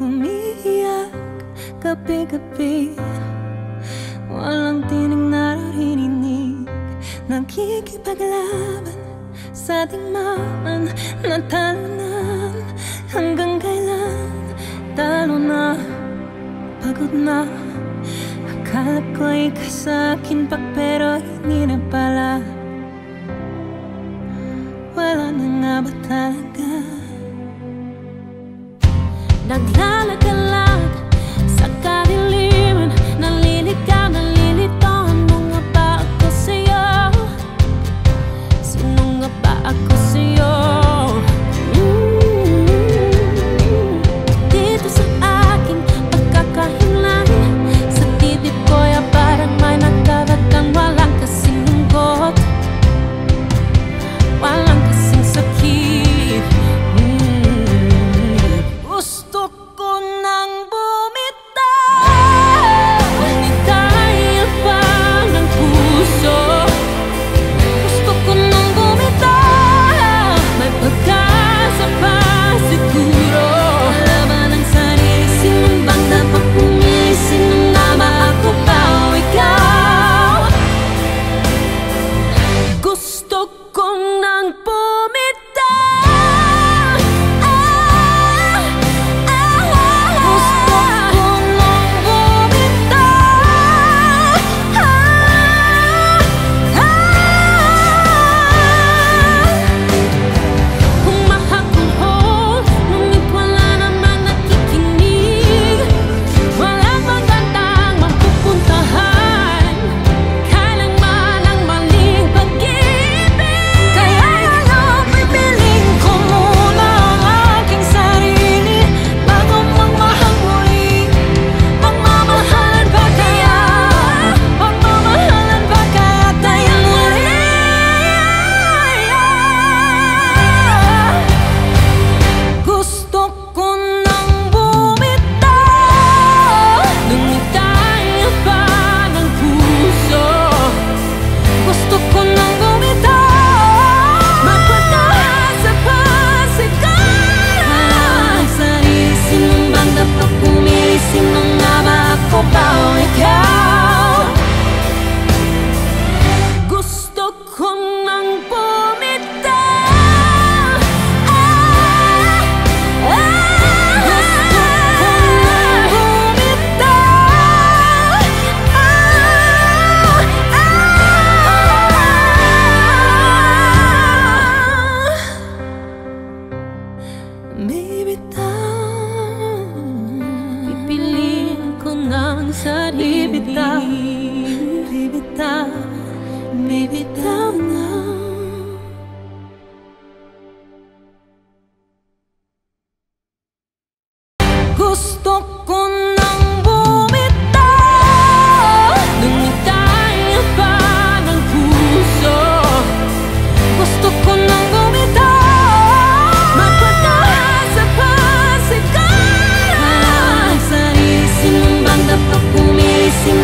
umiiyak gabi-gabi, walang tinig naririnig, nakikipaglaban sa digmaan, natalunan hanggang kailan, talo na, pagod na. Akala ko ika'y sa'kin pero hindi na pala. Wala na nga ba talaga? Naglalagalag sa kadiliman, naliligaw, nalilito. Ano nga ba ako sa'yo? Sino nga ba ako sa'yo? Dito sa aking pagkakahinlan, sa tibig ko'y parang may nagkarat kang walang kasing lungkot, walang kasing sakit. Bibitaw, bibitaw, bibitaw.